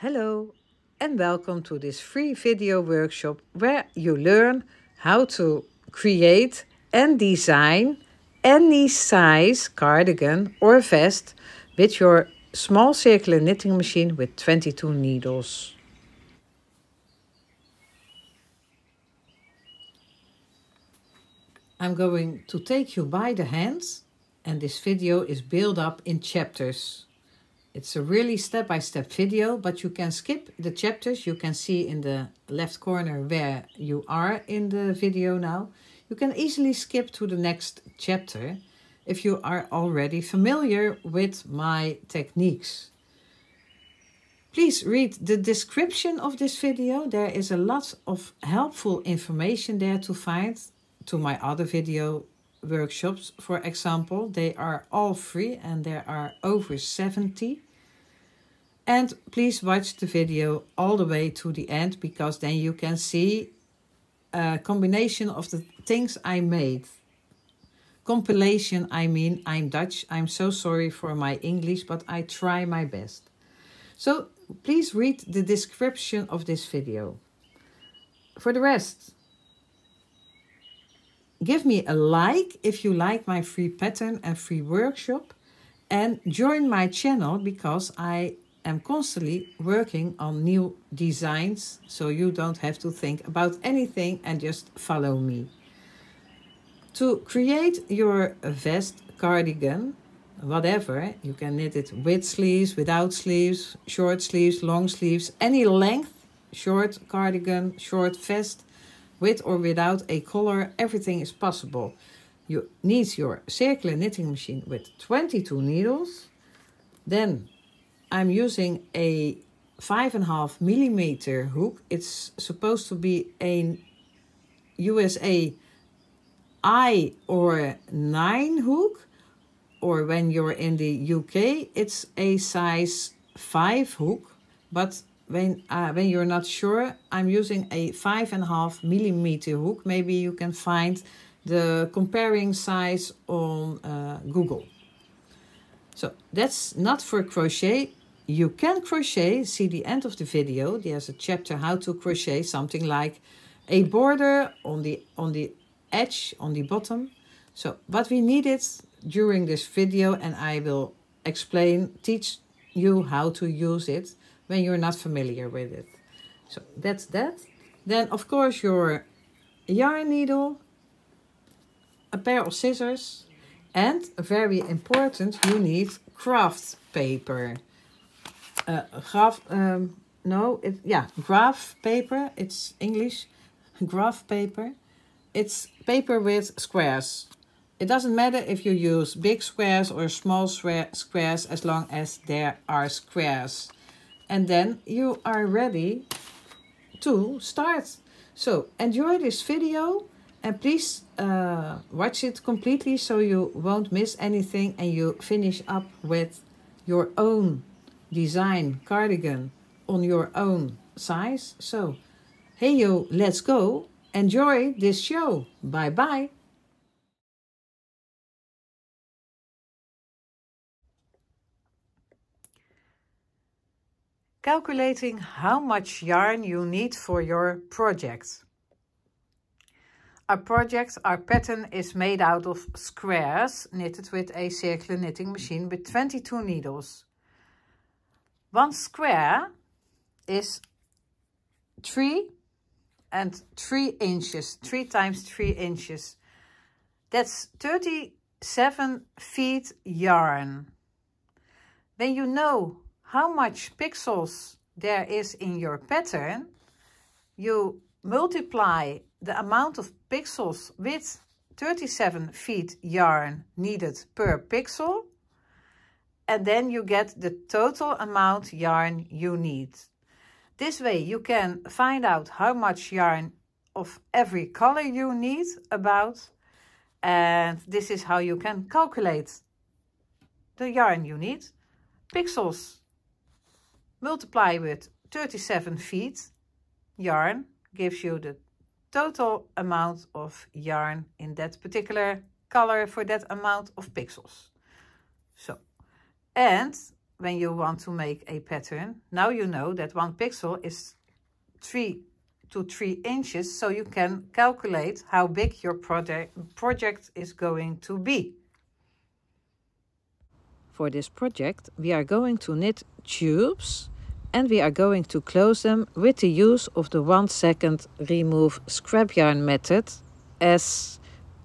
Hello and welcome to this free video workshop where you learn how to create and design any size cardigan or vest with your small circular knitting machine with 22 needles. I'm going to take you by the hands, and this video is built up in chapters. It's a really step-by-step video, but you can skip the chapters. You can see in the left corner where you are in the video now. You can easily skip to the next chapter if you are already familiar with my techniques. Please read the description of this video. There is a lot of helpful information there to find to my other video workshops. For example, they are all free and there are over 70. And please watch the video all the way to the end, because then you can see a combination of the things I made. Compilation, I mean, I'm Dutch. I'm so sorry for my English, but I try my best. So please read the description of this video. For the rest, give me a like if you like my free pattern and free workshop, and join my channel because I am constantly working on new designs, so you don't have to think about anything and just follow me. To create your vest, cardigan, whatever, you can knit it with sleeves, without sleeves, short sleeves, long sleeves, any length, short cardigan, short vest, with or without a collar, everything is possible. You need your circular knitting machine with 22 needles. Then I'm using a 5.5 millimeter hook. It's supposed to be a USA I or 9 hook, or when you're in the UK, it's a size 5 hook, but when you're not sure, I'm using a 5.5 millimeter hook. Maybe you can find the comparing size on Google. So that's not for crochet. You can crochet. See the end of the video. There's a chapter how to crochet something like a border on the edge, on the bottom. So but we need it during this video, and I will teach you how to use it when you're not familiar with it. So that's that. Then of course your yarn needle, a pair of scissors, and very important, you need craft paper. Graph paper, it's English, graph paper. It's paper with squares. It doesn't matter if you use big squares or small squares, as long as there are squares. And then you are ready to start. So enjoy this video, and please watch it completely so you won't miss anything and you finish up with your own design cardigan on your own size. So hey yo, let's go. Enjoy this show. Bye bye. Calculating how much yarn you need for your project. Our project, our pattern is made out of squares knitted with a circular knitting machine with 22 needles. One square is 3 and 3 inches, 3 times 3 inches. That's 37 feet yarn. When you know how much pixels there is in your pattern, you multiply the amount of pixels with 37 feet yarn needed per pixel, and then you get the total amount yarn you need. This way you can find out how much yarn of every color you need about, and this is how you can calculate the yarn you need. Pixels multiply with 37 feet yarn gives you the total amount of yarn in that particular color for that amount of pixels. So, and when you want to make a pattern. Now you know that 1 pixel is 3 to 3 inches, so you can calculate how big your project is going to be. For this project, we are going to knit tubes and we are going to close them with the use of the 1 second remove scrap yarn method, as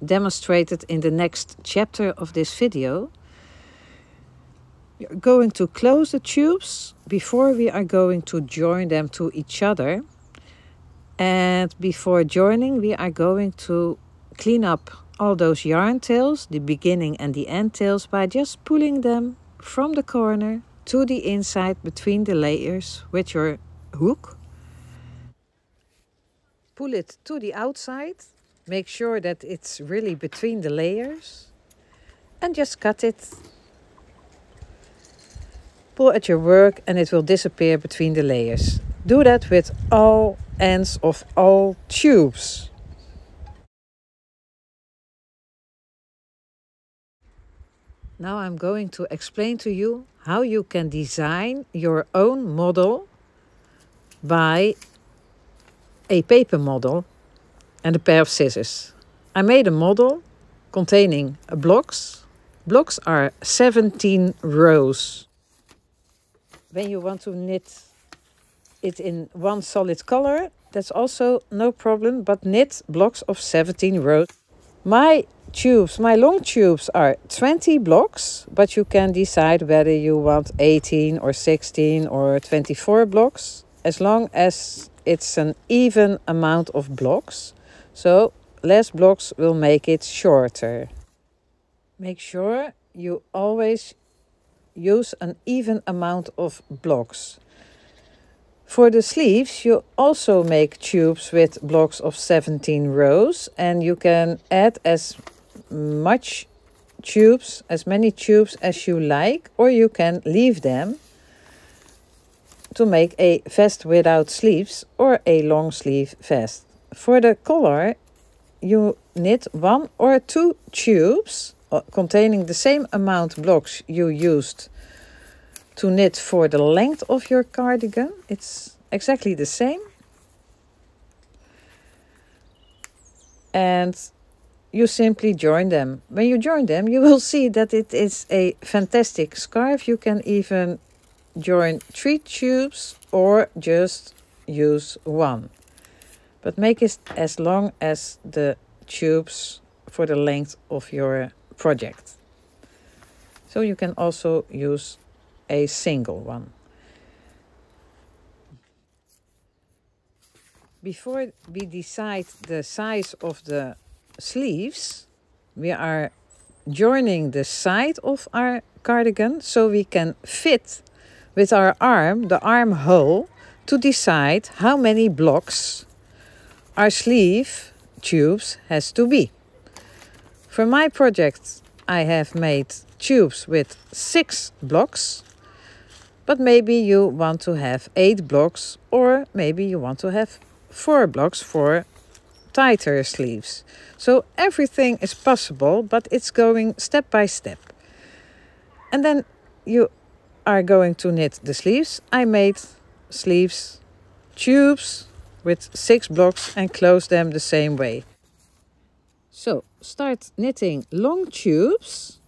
demonstrated in the next chapter of this video. We are going to close the tubes before we are going to join them to each other. And before joining, we are going to clean up all those yarn tails, the beginning and the end tails, by just pulling them from the corner to the inside between the layers with your hook. Pull it to the outside, make sure that it's really between the layers, and just cut it. Pull at your work and it will disappear between the layers. Do that with all ends of all tubes. Now I'm going to explain to you how you can design your own model by a paper model and a pair of scissors. I made a model containing blocks. Blocks are 17 rows. When you want to knit it in one solid color, that's also no problem, but knit blocks of 17 rows. My long tubes are 20 blocks, but you can decide whether you want 18 or 16 or 24 blocks, as long as it's an even amount of blocks. So less blocks will make it shorter. Make sure you always use an even amount of blocks. For the sleeves, you also make tubes with blocks of 17 rows, and you can add as many tubes as you like, or you can leave them to make a vest without sleeves or a long sleeve vest. For the collar, you knit 1 or 2 tubes containing the same amount of blocks you used to knit for the length of your cardigan. It's exactly the same. And you simply join them. When you join them, you will see that it is a fantastic scarf. You can even join 3 tubes or just use 1. But make it as long as the tubes for the length of your project. So you can also use a single one. Before we decide the size of the sleeves, we are joining the side of our cardigan so we can fit with our arm the armhole to decide how many blocks our sleeve tubes has to be. For my project, I have made tubes with 6 blocks, but maybe you want to have 8 blocks, or maybe you want to have 4 blocks for tighter sleeves. So everything is possible, but it's going step by step. And then you are going to knit the sleeves. I made sleeves tubes with 6 blocks and close them the same way. So start knitting long tubes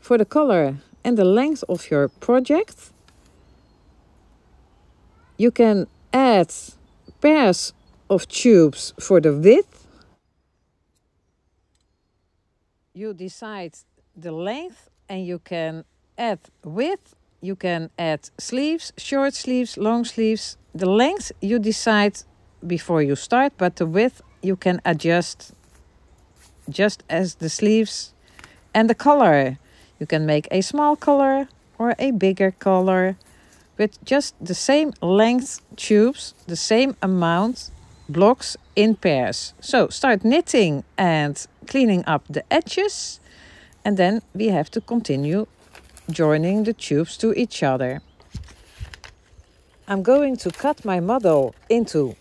for the color and the length of your project. You can add pairs of tubes for the width. You decide the length and you can add width. You can add sleeves, short sleeves, long sleeves. The length you decide before you start, but the width you can adjust just as the sleeves. And the color, you can make a small color or a bigger color with just the same length tubes, the same amount blocks in pairs. So start knitting and cleaning up the edges, and then we have to continue joining the tubes to each other. I'm going to cut my model into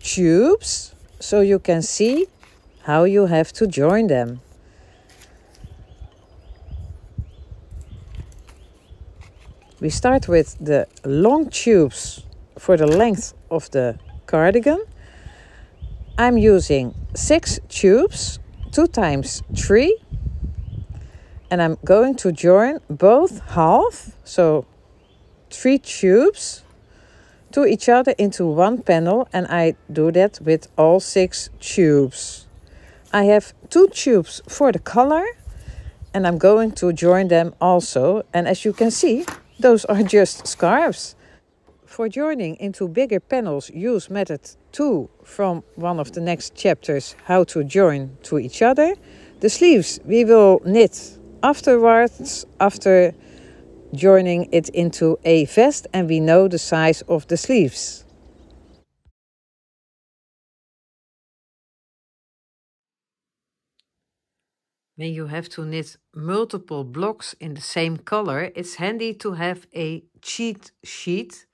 tubes so you can see how you have to join them. We start with the long tubes for the length of the cardigan. I'm using 6 tubes, 2 times 3, and I'm going to join both half, so 3 tubes, to each other into one panel, and I do that with all 6 tubes. I have 2 tubes for the color, and I'm going to join them also. And as you can see, those are just scarves. For joining into bigger panels, use method 2 from one of the next chapters, how to join to each other. The sleeves we will knit afterwards, after joining it into a vest, and we know the size of the sleeves. When you have to knit multiple blocks in the same color, it's handy to have a cheat sheet.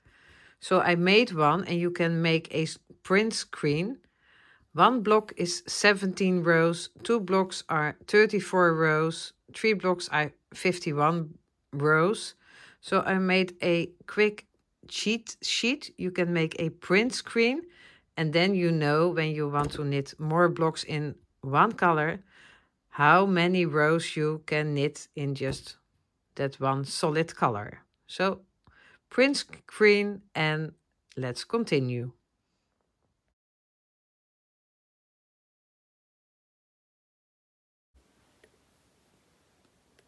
So I made one, and you can make a print screen. 1 block is 17 rows, 2 blocks are 34 rows, 3 blocks are 51 rows. So I made a quick cheat sheet. You can make a print screen, and then you know when you want to knit more blocks in one color, how many rows you can knit in just that one solid color. So print screen, and let's continue.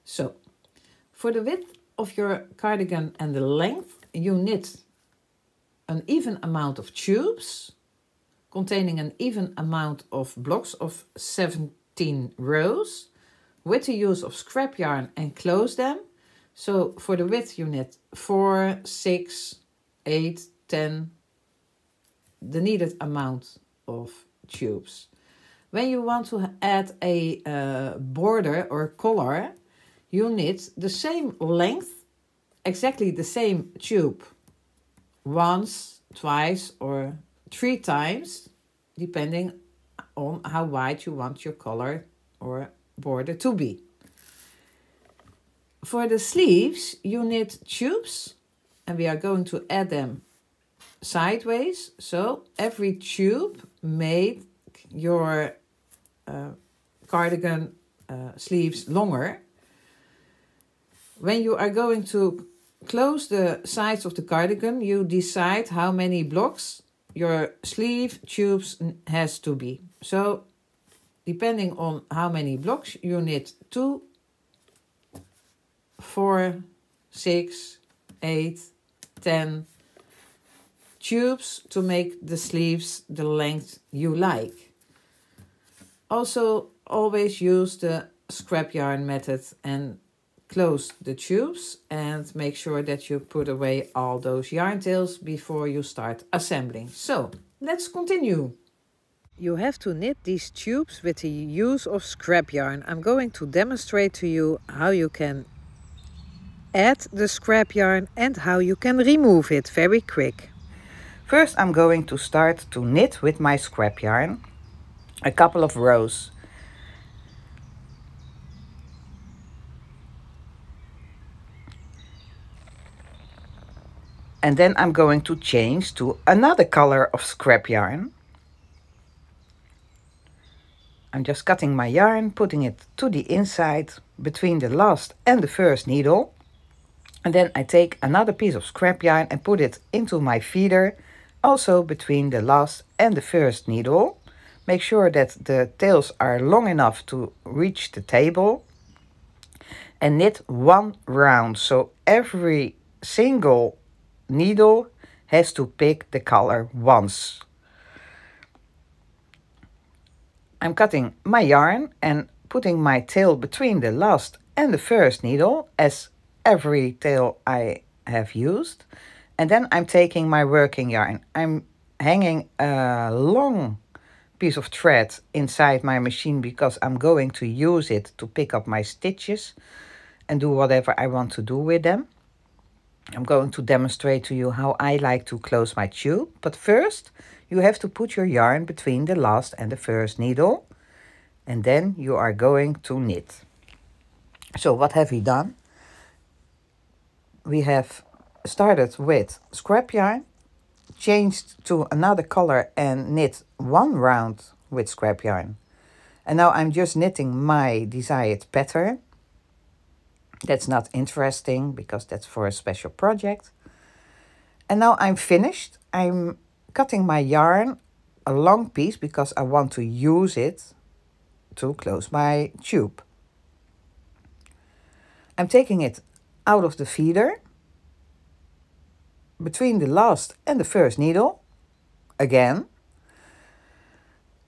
So for the width of your cardigan and the length, you knit an even amount of tubes containing an even amount of blocks of 17 rows with the use of scrap yarn, and close them. So for the width you knit 4, 6, 8, 10, the needed amount of tubes. When you want to add a border or collar, you knit the same length, exactly the same tube, once, twice, or 3 times, depending on how wide you want your collar or border to be. For the sleeves, you knit tubes, and we are going to add them sideways. So every tube make your cardigan sleeves longer. When you are going to close the sides of the cardigan, you decide how many blocks your sleeve tubes has to be. So depending on how many blocks, you knit 2, 4, 6, 8, 10 tubes to make the sleeves the length you like. Also, always use the scrap yarn method and close the tubes, and make sure that you put away all those yarn tails before you start assembling. So let's continue. You have to knit these tubes with the use of scrap yarn. I'm going to demonstrate to you how you can add the scrap yarn and how you can remove it very quick. First, I'm going to start to knit with my scrap yarn a couple of rows. And then I'm going to change to another color of scrap yarn. I'm just cutting my yarn, putting it to the inside between the last and the first needle. And then I take another piece of scrap yarn and put it into my feeder, also between the last and the first needle. Make sure that the tails are long enough to reach the table. And knit 1 round, so every single needle has to pick the color once. I'm cutting my yarn and putting my tail between the last and the first needle, as every tail I have used. And then I'm taking my working yarn. I'm hanging a long piece of thread inside my machine because I'm going to use it to pick up my stitches and do whatever I want to do with them. I'm going to demonstrate to you how I like to close my tube. But first, you have to put your yarn between the last and the first needle. And then you are going to knit. So what have we done? We have started with scrap yarn, changed to another color and knit one round with scrap yarn. And now I'm just knitting my desired pattern. That's not interesting because that's for a special project. And now I'm finished. I'm cutting my yarn a long piece because I want to use it to close my tube. I'm taking it out of the feeder between the last and the first needle again.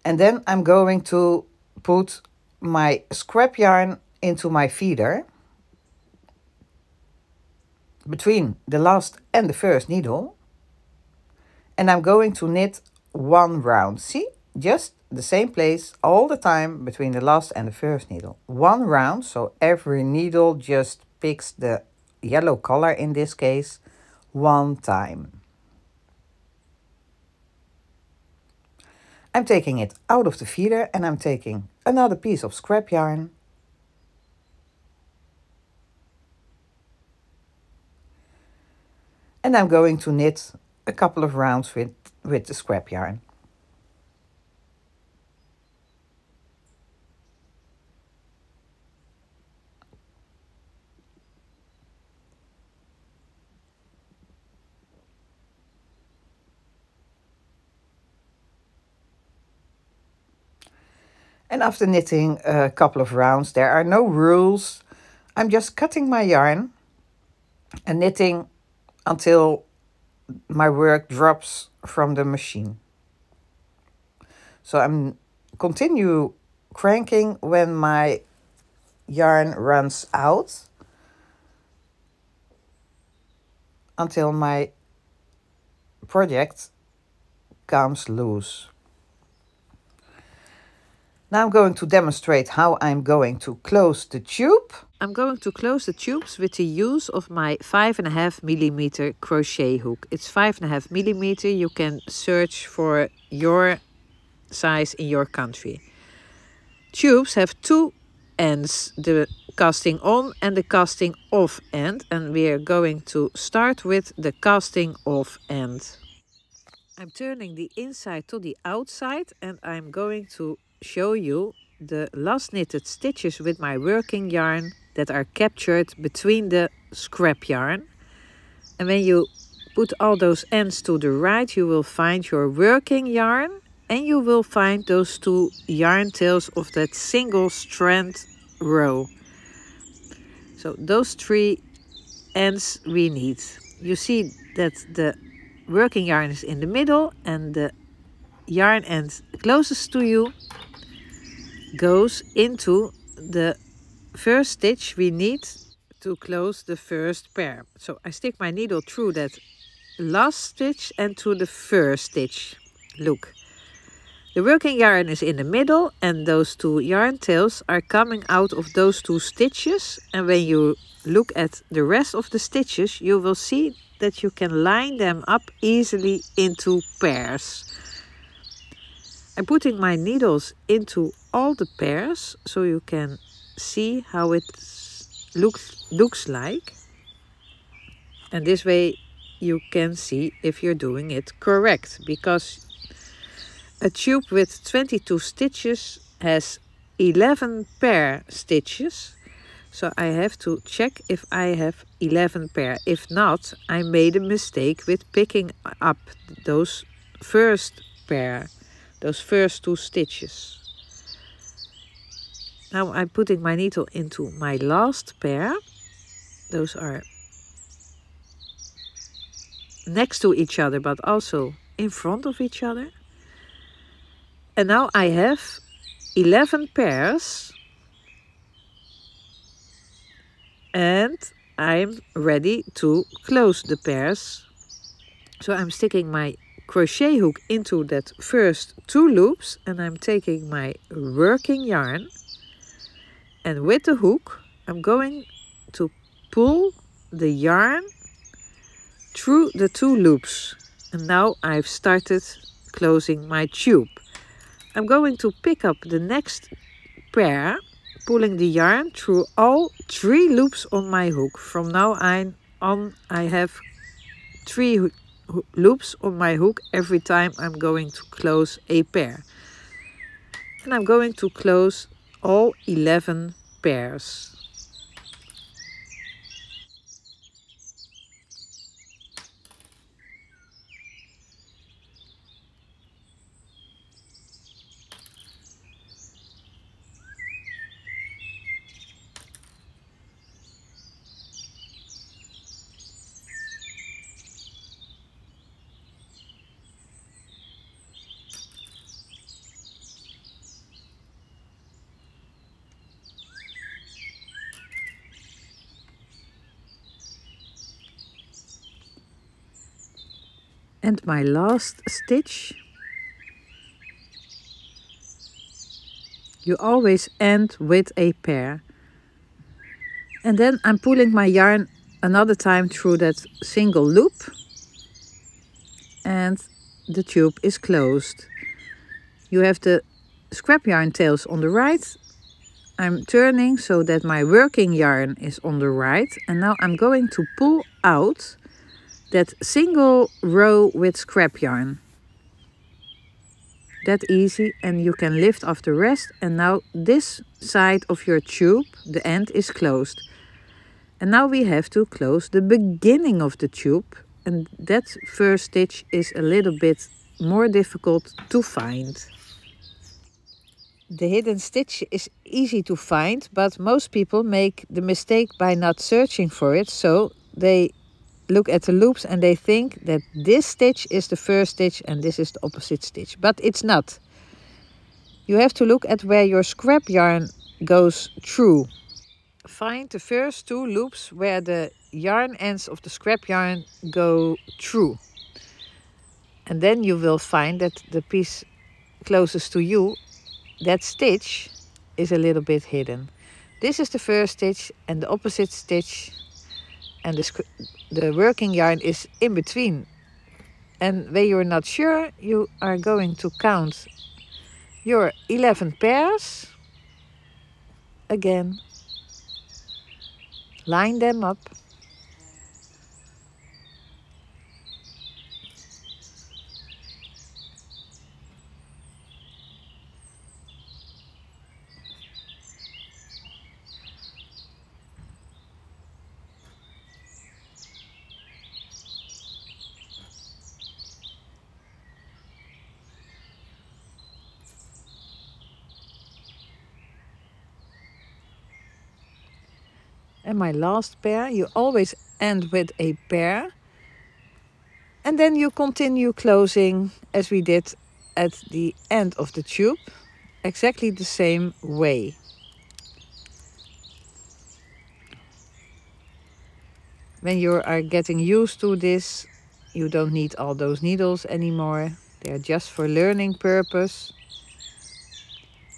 And then I'm going to put my scrap yarn into my feeder between the last and the first needle. And I'm going to knit one round. See, just the same place all the time between the last and the first needle. One round, so every needle just picks the yellow color in this case one time. I'm taking it out of the feeder and I'm taking another piece of scrap yarn. And I'm going to knit a couple of rounds with the scrap yarn. And after knitting a couple of rounds, there are no rules. I'm just cutting my yarn and knitting until my work drops from the machine. So I'm continue cranking when my yarn runs out until my project comes loose. Now I'm going to demonstrate how I'm going to close the tube. I'm going to close the tubes with the use of my 5.5mm crochet hook. It's 5.5mm. You can search for your size in your country. Tubes have two ends, the casting on and the casting off end. And we are going to start with the casting off end. I'm turning the inside to the outside and I'm going to show you the last knitted stitches with my working yarn that are captured between the scrap yarn. And when you put all those ends to the right, you will find your working yarn and you will find those two yarn tails of that single strand row. So those three ends we need. You see that the working yarn is in the middle and the yarn end closest to you goes into the first stitch we need to close the first pair. So I stick my needle through that last stitch and to the first stitch. Look, the working yarn is in the middle and those two yarn tails are coming out of those two stitches. And when you look at the rest of the stitches, you will see that you can line them up easily into pairs. I'm putting my needles into all the pairs so you can see how it looks like. And this way you can see if you're doing it correct, because a tube with 22 stitches has 11 pair stitches. So I have to check if I have 11 pair. If not, I made a mistake with picking up those first pair. Those first two stitches. Now I'm putting my needle into my last pair. Those are next to each other, but also in front of each other. And now I have 11 pairs. And I'm ready to close the pairs. So I'm sticking my crochet hook into that first two loops and I'm taking my working yarn and with the hook I'm going to pull the yarn through the two loops. And now I've started closing my tube. I'm going to pick up the next pair, pulling the yarn through all three loops on my hook. From now on I have 3 loops on my hook every time I'm going to close a pair. And I'm going to close all 11 pairs. And my last stitch, you always end with a pair. And then I'm pulling my yarn another time through that single loop, and the tube is closed. You have the scrap yarn tails on the right. I'm turning so that my working yarn is on the right, and now I'm going to pull out that single row with scrap yarn. That easy, and you can lift off the rest, and now this side of your tube, the end, is closed. And now we have to close the beginning of the tube, and that first stitch is a little bit more difficult to find. The hidden stitch is easy to find, but most people make the mistake by not searching for it, so they look at the loops and they think that this stitch is the first stitch and this is the opposite stitch, but it's not. You have to look at where your scrap yarn goes through. Find the first 2 loops where the yarn ends of the scrap yarn go through. And then you will find that the piece closest to you, that stitch, is a little bit hidden. This is the first stitch and the opposite stitch, and the working yarn is in between. And when you're not sure, you are going to count your 11 pairs again. Line them up. And my last pair, you always end with a pair, and then you continue closing as we did at the end of the tube, exactly the same way. When you are getting used to this, you don't need all those needles anymore. They are just for learning purpose.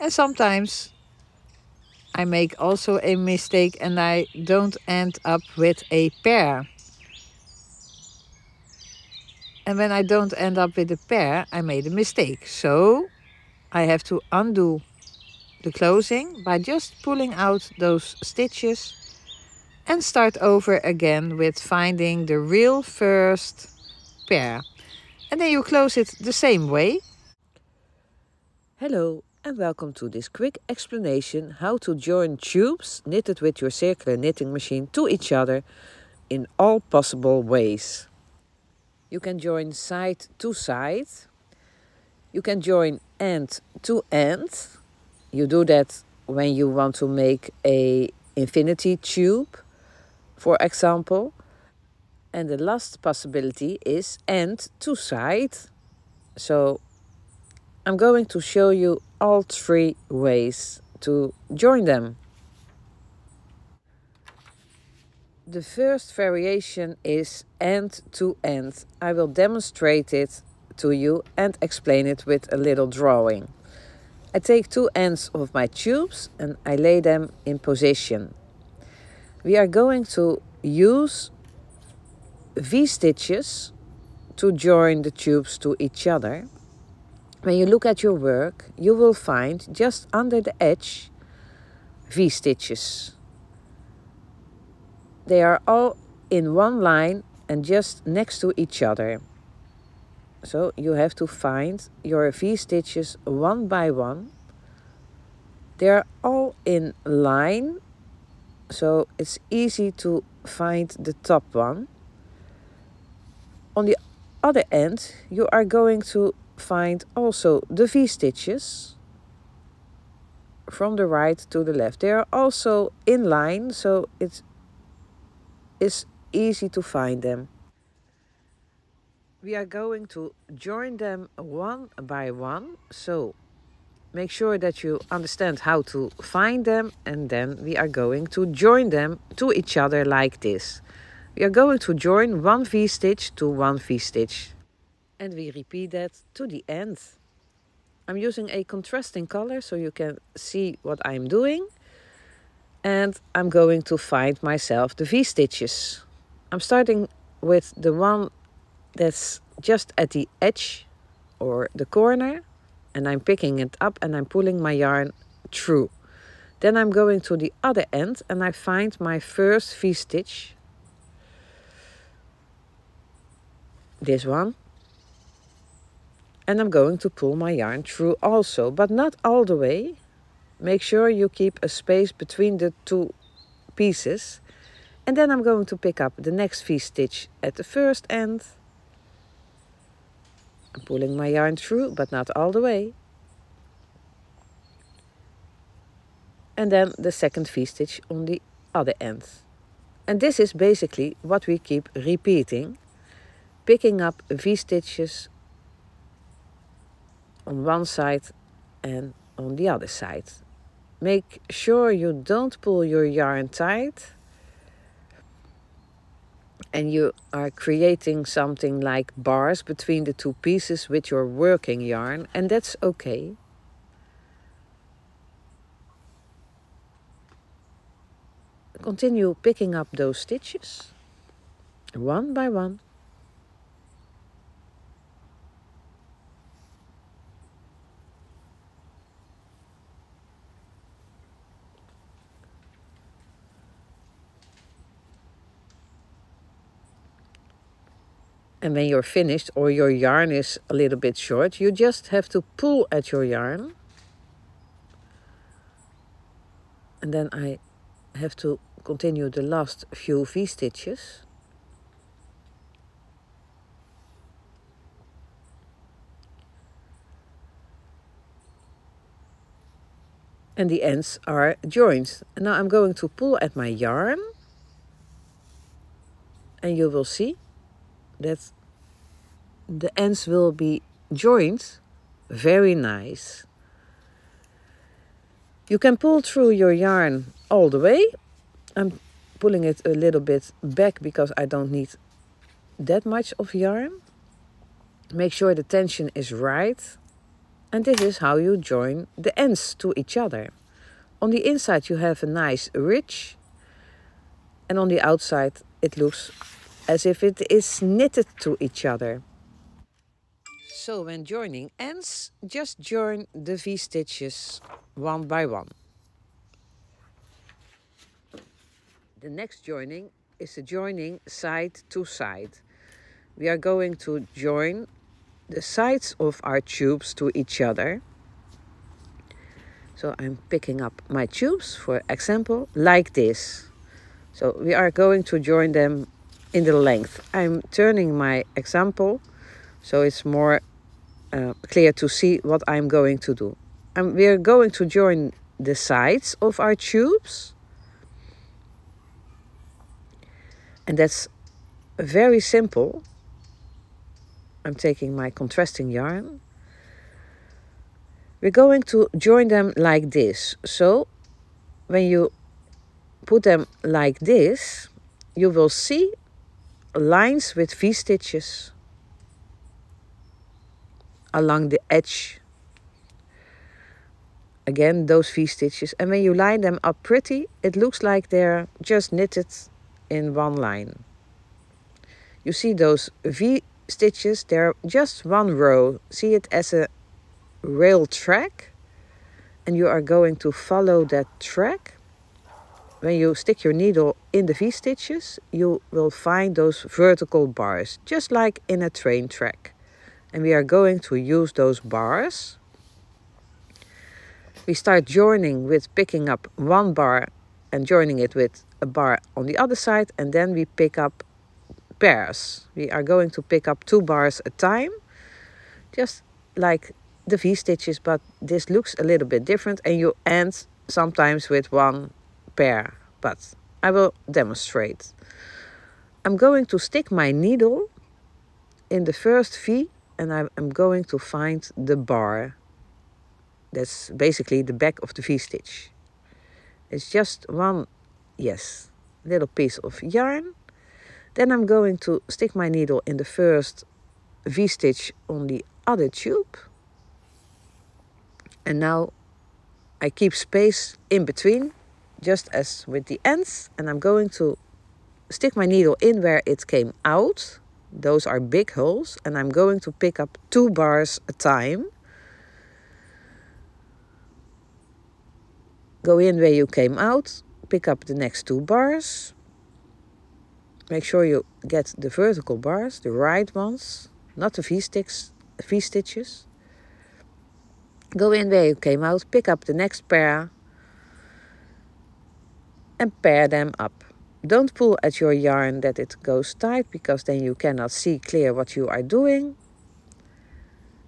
And sometimes I make also a mistake and I don't end up with a pair. And when I don't end up with a pair, I made a mistake. So I have to undo the closing by just pulling out those stitches and start over again with finding the real first pair. And then you close it the same way. Hello. And welcome to this quick explanation how to join tubes knitted with your circular knitting machine to each other in all possible ways. You can join side to side. You can join end to end. You do that when you want to make an infinity tube, for example. And the last possibility is end to side. So I'm going to show you all 3 ways to join them. The first variation is end to end. I will demonstrate it to you and explain it with a little drawing. I take 2 ends of my tubes and I lay them in position. We are going to use V-stitches to join the tubes to each other. When you look at your work, you will find just under the edge V-stitches. They are all in one line and just next to each other. So you have to find your V-stitches one by one. They're all in line, so it's easy to find the top one. On the other end, you are going to find also the V-stitches from the right to the left. They are also in line, so it is easy to find them. We are going to join them one by one, so make sure that you understand how to find them, and then we are going to join them to each other like this. We are going to join one V-stitch to one V-stitch, and we repeat that to the end. I'm using a contrasting color so you can see what I'm doing, and I'm going to find myself the V-stitches. I'm starting with the one that's just at the edge or the corner, and I'm picking it up and I'm pulling my yarn through. Then I'm going to the other end and I find my first V-stitch, this one, and I'm going to pull my yarn through also, but not all the way. Make sure you keep a space between the two pieces, and then I'm going to pick up the next V-stitch at the first end. I'm pulling my yarn through, but not all the way. And then the second V-stitch on the other end. And this is basically what we keep repeating. Picking up V-stitches on one side and on the other side. Make sure you don't pull your yarn tight. And you are creating something like bars between the two pieces with your working yarn, and that's okay. Continue picking up those stitches, one by one. And when you're finished or your yarn is a little bit short, you just have to pull at your yarn. And then I have to continue the last few V-stitches. And the ends are joined. And now I'm going to pull at my yarn. And you will see that the ends will be joined very nice. You can pull through your yarn all the way. I'm pulling it a little bit back because I don't need that much of yarn. Make sure the tension is right. And this is how you join the ends to each other. On the inside you have a nice ridge, and on the outside it looks as if it is knitted to each other. So when joining ends, just join the V-stitches one by one. The next joining is the joining side to side. We are going to join the sides of our tubes to each other. So I'm picking up my tubes, for example, like this. So we are going to join them in the length. I'm turning my example so it's more clear to see what I'm going to do. We're going to join the sides of our tubes, and that's very simple. I'm taking my contrasting yarn. We're going to join them like this. So when you put them like this, you will see lines with V-stitches along the edge. Again, those V-stitches. And when you line them up pretty, it looks like they're just knitted in one line. You see those V-stitches, they're just one row. See it as a rail track. And you are going to follow that track When you stick your needle in the V-stitches, you will find those vertical bars, just like in a train track. And we are going to use those bars. We start joining with picking up one bar and joining it with a bar on the other side, and then we pick up pairs. We are going to pick up two bars at a time, just like the V-stitches, but this looks a little bit different, and you end sometimes with one pair, but I will demonstrate. I'm going to stick my needle in the first V, and I'm going to find the bar. That's basically the back of the V-stitch. It's just one, yes, little piece of yarn. Then I'm going to stick my needle in the first V-stitch on the other tube. And now I keep space in between, just as with the ends. And I'm going to stick my needle in where it came out. Those are big holes, and I'm going to pick up two bars at a time. Go in where you came out, pick up the next two bars. Make sure you get the vertical bars, the right ones, not the V-stitches. Go in where you came out, pick up the next pair and pair them up. Don't pull at your yarn that it goes tight, because then you cannot see clear what you are doing.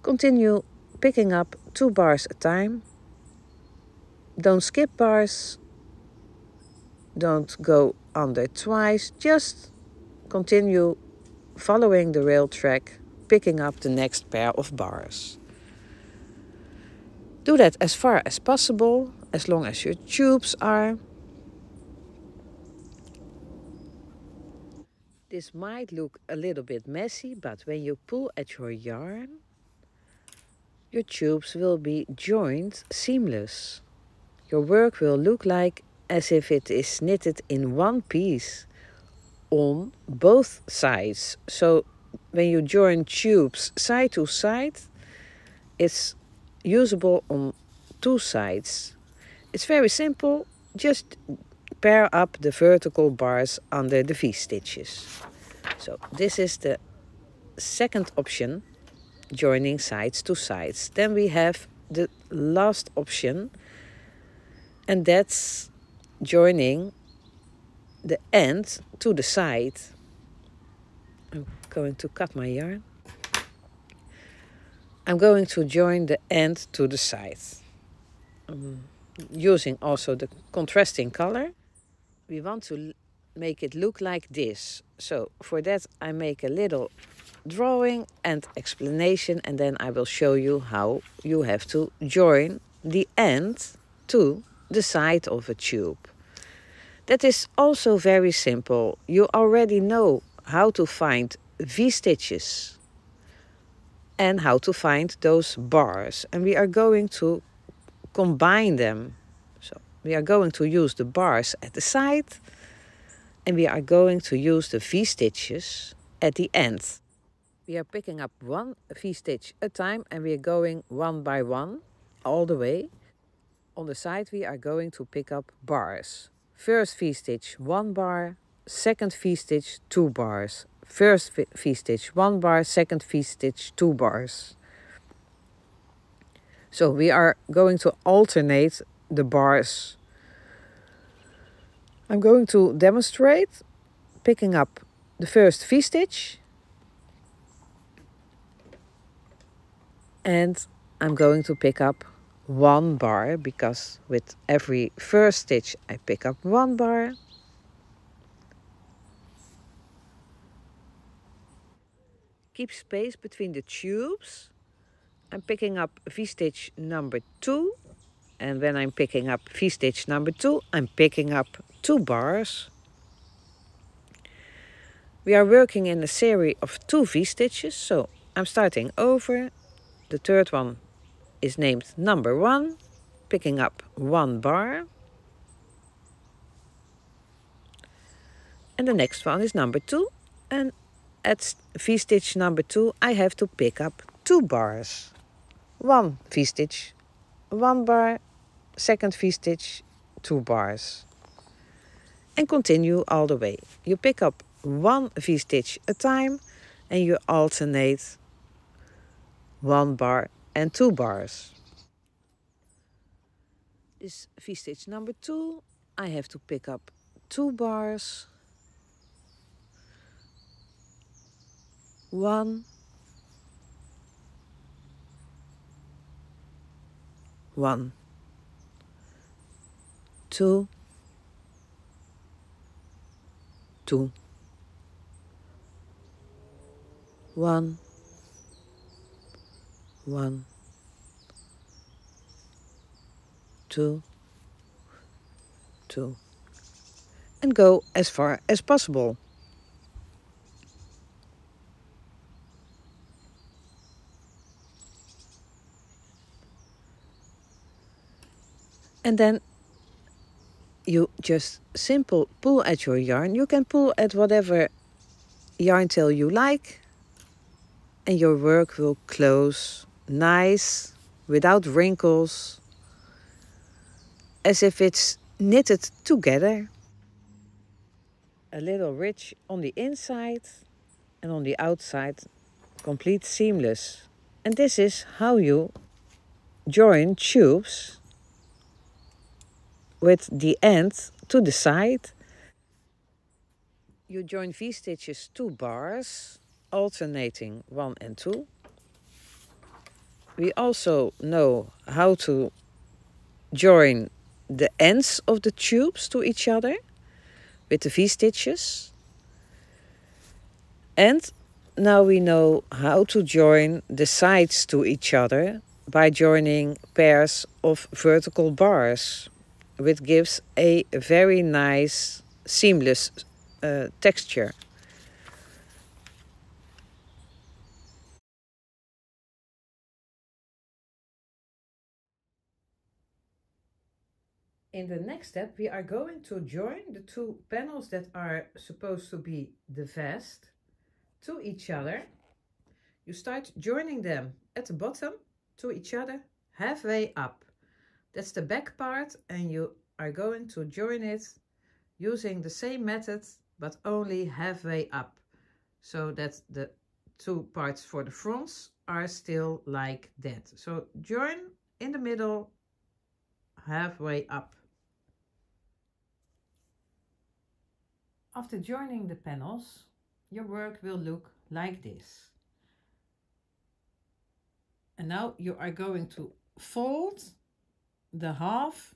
Continue picking up two bars at a time. Don't skip bars. Don't go under twice. Just continue following the rail track, picking up the next pair of bars. Do that as far as possible, as long as your tubes are. This might look a little bit messy, but when you pull at your yarn, your tubes will be joined seamless. Your work will look like as if it is knitted in one piece on both sides. So when you join tubes side to side, it's usable on two sides. It's very simple, just pair up the vertical bars under the V-stitches. So this is the second option, joining sides to sides. Then we have the last option, and that's joining the end to the side. I'm going to cut my yarn. I'm going to join the end to the side. I'm using also the contrasting color. We want to make it look like this. So for that I make a little drawing and explanation, and then I will show you how you have to join the end to the side of a tube. That is also very simple. You already know how to find V-stitches and how to find those bars, and we are going to combine them. So we are going to use the bars at the side, and we are going to use the V-stitches at the end. We are picking up one V-stitch at a time, and we are going one by one all the way. On the side we are going to pick up bars. First V-stitch, one bar. Second V-stitch, two bars. First V-stitch, one bar. Second V-stitch, two bars. So we are going to alternate the bars. I'm going to demonstrate picking up the first V-stitch. And I'm going to pick up one bar, because with every first stitch I pick up one bar. Keep space between the tubes. I'm picking up V-stitch number 2, and when I'm picking up V-stitch number 2, I'm picking up two bars. We are working in a series of two V-stitches, so I'm starting over. The third one is named number 1, picking up one bar. And the next one is number 2, and at V-stitch number 2 I have to pick up two bars. One V-stitch, one bar. Second V-stitch, two bars. and continue all the way. You pick up one V-stitch a time and you alternate one bar and two bars. This V-stitch number 2, I have to pick up 2 bars, 1, 1, 2, 2, 1, 1, 2, 2, and go as far as possible. And then you just simple pull at your yarn. You can pull at whatever yarn tail you like, and your work will close nice, without wrinkles, as if it's knitted together. A little ridge on the inside and on the outside, complete seamless. And this is how you join tubes with the end to the side. You join V-stitches 2 bars, alternating 1 and 2. We also know how to join the ends of the tubes to each other with the V-stitches. And now we know how to join the sides to each other by joining pairs of vertical bars, which gives a very nice seamless texture. In the next step, we are going to join the 2 panels that are supposed to be the vest to each other. You start joining them at the bottom to each other, halfway up. That's the back part, and you are going to join it using the same method, but only halfway up, so that the 2 parts for the fronts are still like that. So join in the middle, halfway up. After joining the panels, your work will look like this. And now you are going to fold the half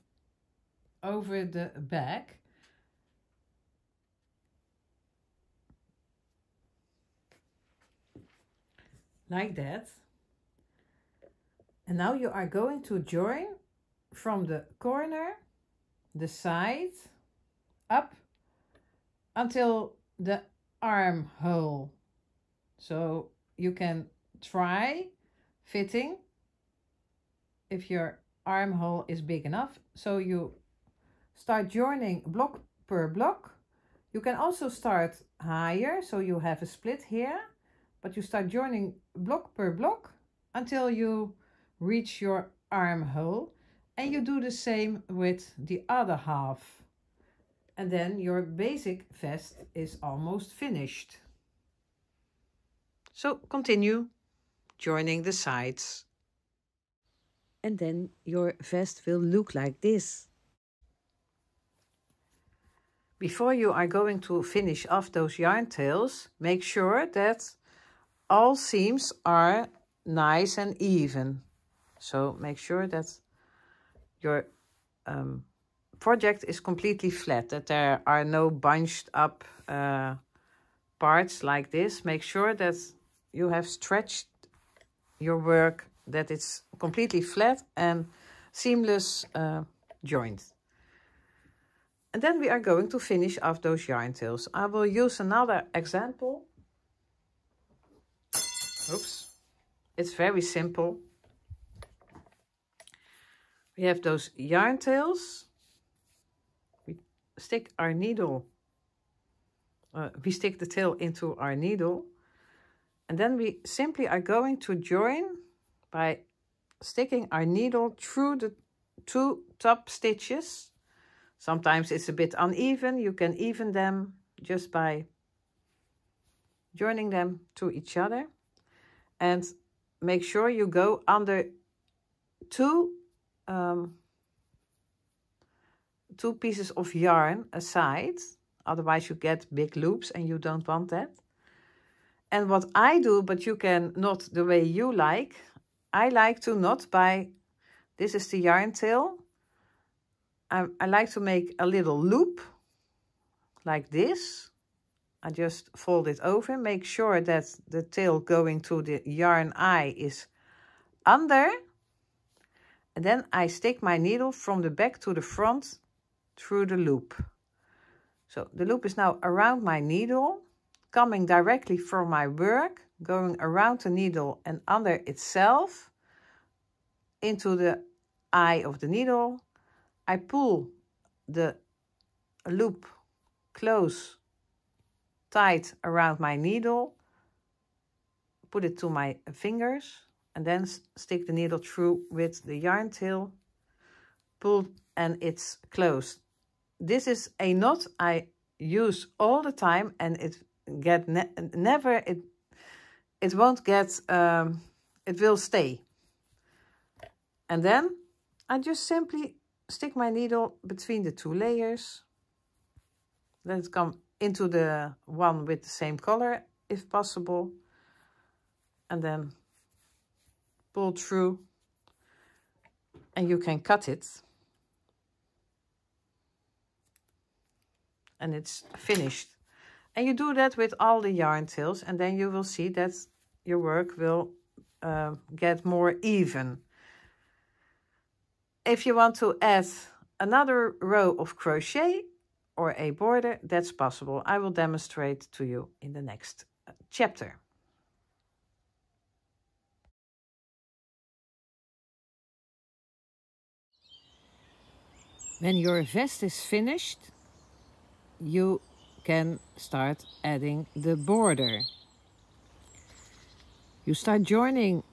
over the back. Like that. And now you are going to join from the corner, the side, up until the armhole. So you can try fitting if your armhole is big enough. So you start joining block per block. You can also start higher, so you have a split here, but you start joining block per block until you reach your armhole, and you do the same with the other half. And then your basic vest is almost finished. So continue joining the sides. And then your vest will look like this. Before you are going to finish off those yarn tails, make sure that all seams are nice and even. So make sure that your project is completely flat, that there are no bunched up parts like this. Make sure that you have stretched your work, that it's completely flat and seamless joined. And then we are going to finish off those yarn tails. I will use another example. Oops, it's very simple. We have those yarn tails. We stick the tail into our needle, and then we simply are going to join by sticking our needle through the 2 top stitches. Sometimes it's a bit uneven. You can even them just by joining them to each other. And make sure you go under two pieces of yarn aside. Otherwise you get big loops and you don't want that. And what I do, but you can not the way you like, I like to knot by, this is the yarn tail. I like to make a little loop like this. I just fold it over, make sure that the tail going to the yarn eye is under. And then I stick my needle from the back to the front through the loop. So the loop is now around my needle, coming directly from my work, going around the needle and under itself, into the eye of the needle. I pull the loop close, tight around my needle, put it to my fingers, and then stick the needle through with the yarn tail, pull, and it's closed. This is a knot I use all the time, and it get never won't get it will stay. And then I just simply stick my needle between the two layers. Let it come into the one with the same color if possible, and then pull through, and you can cut it, and it's finished. And you do that with all the yarn tails, and then you will see that your work will get more even. If you want to add another row of crochet or a border, that's possible. I will demonstrate to you in the next chapter. When your vest is finished, you can start adding the border. You start joining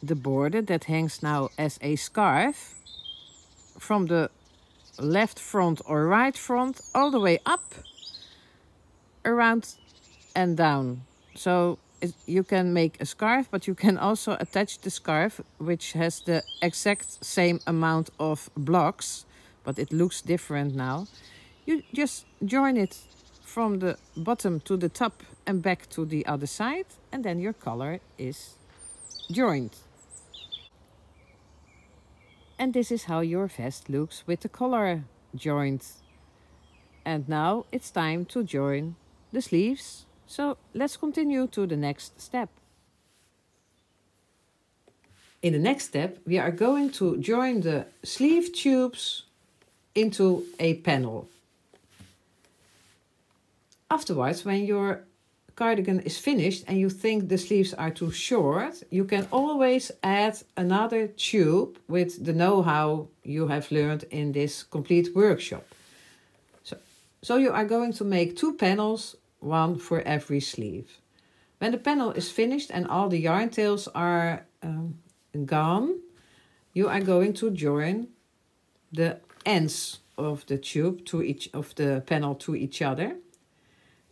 the border that hangs now as a scarf from the left front or right front all the way up, around and down. So you can make a scarf, but you can also attach the scarf which has the exact same amount of blocks, but it looks different now. You just join it from the bottom to the top and back to the other side, and then your collar is joined. And this is how your vest looks with the collar joined. And now it's time to join the sleeves. So let's continue to the next step. In the next step, we are going to join the sleeve tubes into a panel. Afterwards, when your cardigan is finished and you think the sleeves are too short, you can always add another tube with the know-how you have learned in this complete workshop. So you are going to make two panels, one for every sleeve. When the panel is finished and all the yarn tails are gone, you are going to join the ends of the tube to each of the panel to each other.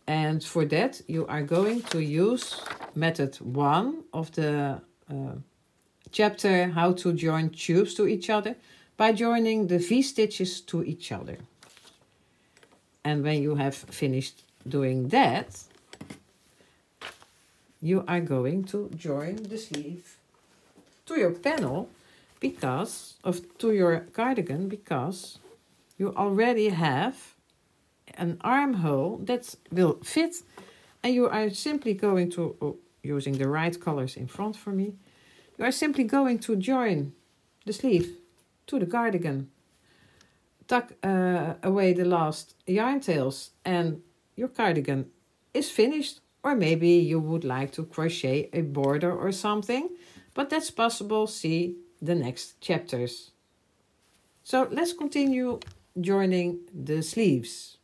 And for that, you are going to use method 1 of the chapter how to join tubes to each other by joining the V-stitches to each other. And when you have finished doing that, you are going to join the sleeve to your panel to your cardigan, because you already have an armhole that will fit, and you are simply going to, using the right colors in front for me, you are simply going to join the sleeve to the cardigan, tuck away the last yarn tails, and your cardigan is finished. Or maybe you would like to crochet a border or something, but that's possible. See the next chapters. So let's continue joining the sleeves.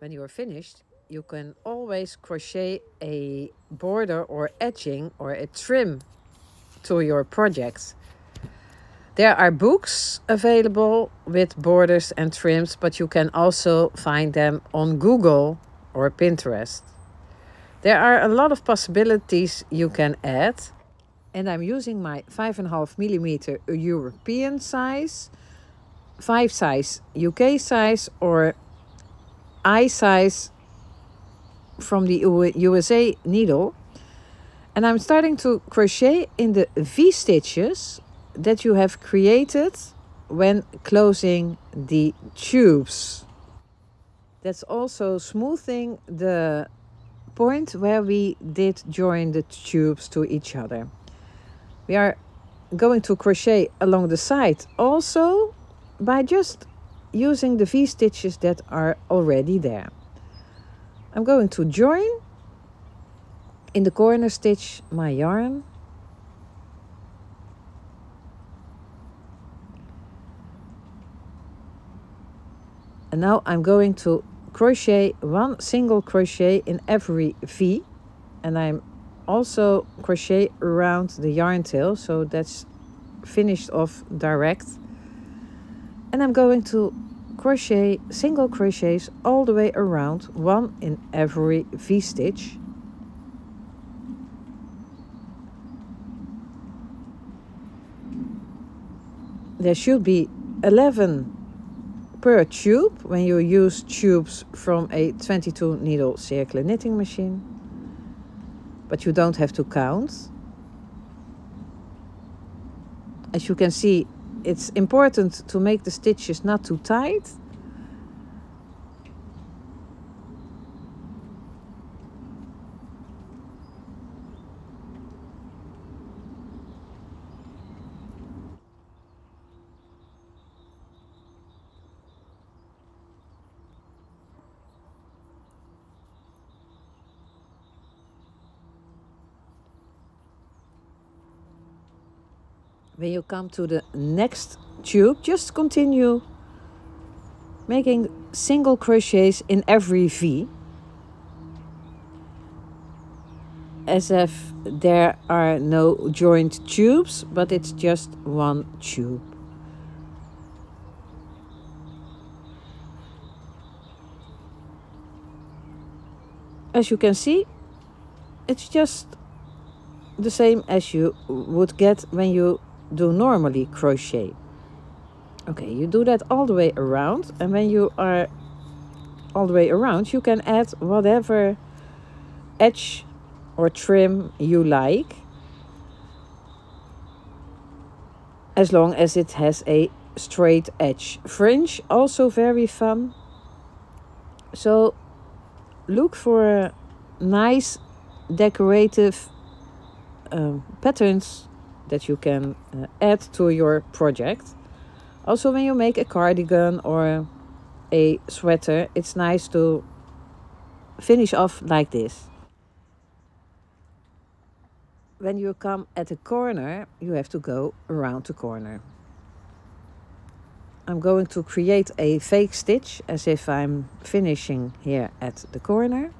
When you are finished, you can always crochet a border or edging or a trim to your project. There are books available with borders and trims, but you can also find them on Google or Pinterest. There are a lot of possibilities you can add. And I'm using my 5.5mm European size, 5 size UK size, or I size from the USA needle. And I'm starting to crochet in the V stitches that you have created when closing the tubes. That's also smoothing the point where we did join the tubes to each other. We are going to crochet along the side also by just using the V stitches that are already there. I'm going to join in the corner stitch my yarn. And now I'm going to crochet one single crochet in every V, and I'm also crochet around the yarn tail, so that's finished off direct. And I'm going to crochet single crochets all the way around, one in every V stitch. There should be 11 per tube when you use tubes from a 22 needle circular knitting machine. But you don't have to count. As you can see, it's important to make the stitches not too tight. When you come to the next tube, just continue making single crochets in every V, as if there are no joined tubes, but it's just one tube. As you can see, it's just the same as you would get when you do normally crochet. Okay, you do that all the way around, and when you are all the way around, you can add whatever edge or trim you like, as long as it has a straight edge. Fringe, also very fun. So look for nice decorative patterns that you can add to your project. Also, when you make a cardigan or a sweater, it's nice to finish off like this. When you come at the corner, you have to go around the corner. I'm going to create a fake stitch as if I'm finishing here at the corner.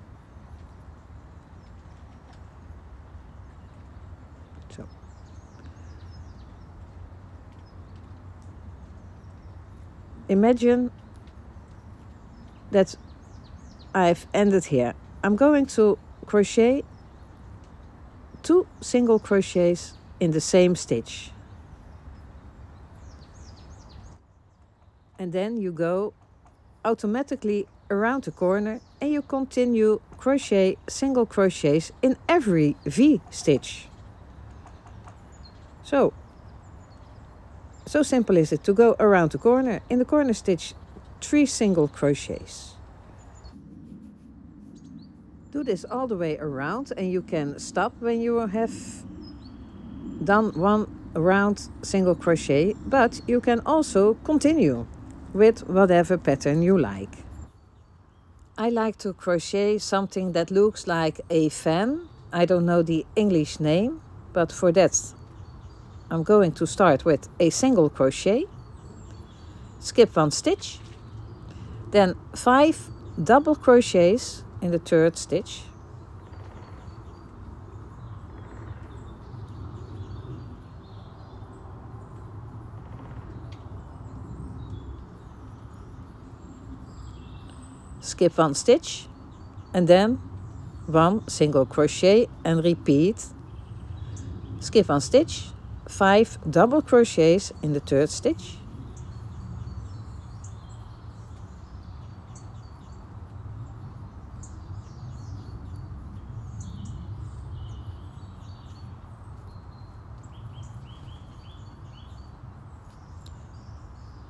Imagine that I've ended here. I'm going to crochet 2 single crochets in the same stitch. And then you go automatically around the corner and you continue crochet single crochets in every V stitch. So simple is it to go around the corner. In the corner stitch, 3 single crochets. Do this all the way around, and you can stop when you have done one round single crochet, but you can also continue with whatever pattern you like. I like to crochet something that looks like a fan. I don't know the English name, but for that I'm going to start with a single crochet, skip 1 stitch, then 5 double crochets in the 3rd stitch, skip one stitch and then one single crochet and repeat. Skip one stitch, 5 double crochets in the third stitch,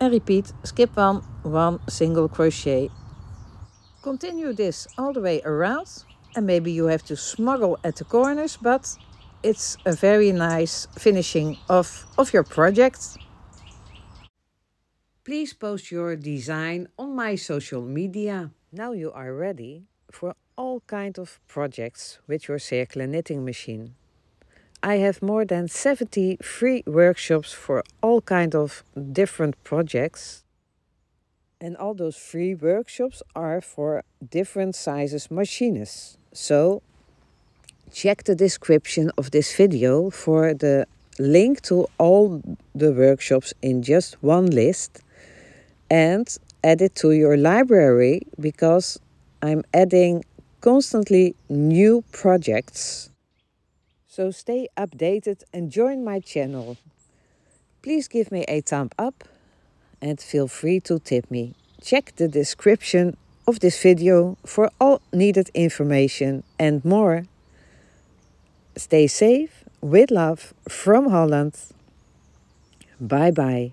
and repeat, skip one single crochet. Continue this all the way around, and maybe you have to smuggle at the corners, but it's a very nice finishing of your project. Please post your design on my social media. Now you are ready for all kinds of projects with your Circlen knitting machine. I have more than 70 free workshops for all kinds of different projects. And all those free workshops are for different sizes machines. So check the description of this video for the link to all the workshops in just one list, and add it to your library, because I'm adding constantly new projects. So stay updated and join my channel. Please give me a thumb up and feel free to tip me. Check the description of this video for all needed information and more. Stay safe, with love, from Holland. Bye-bye.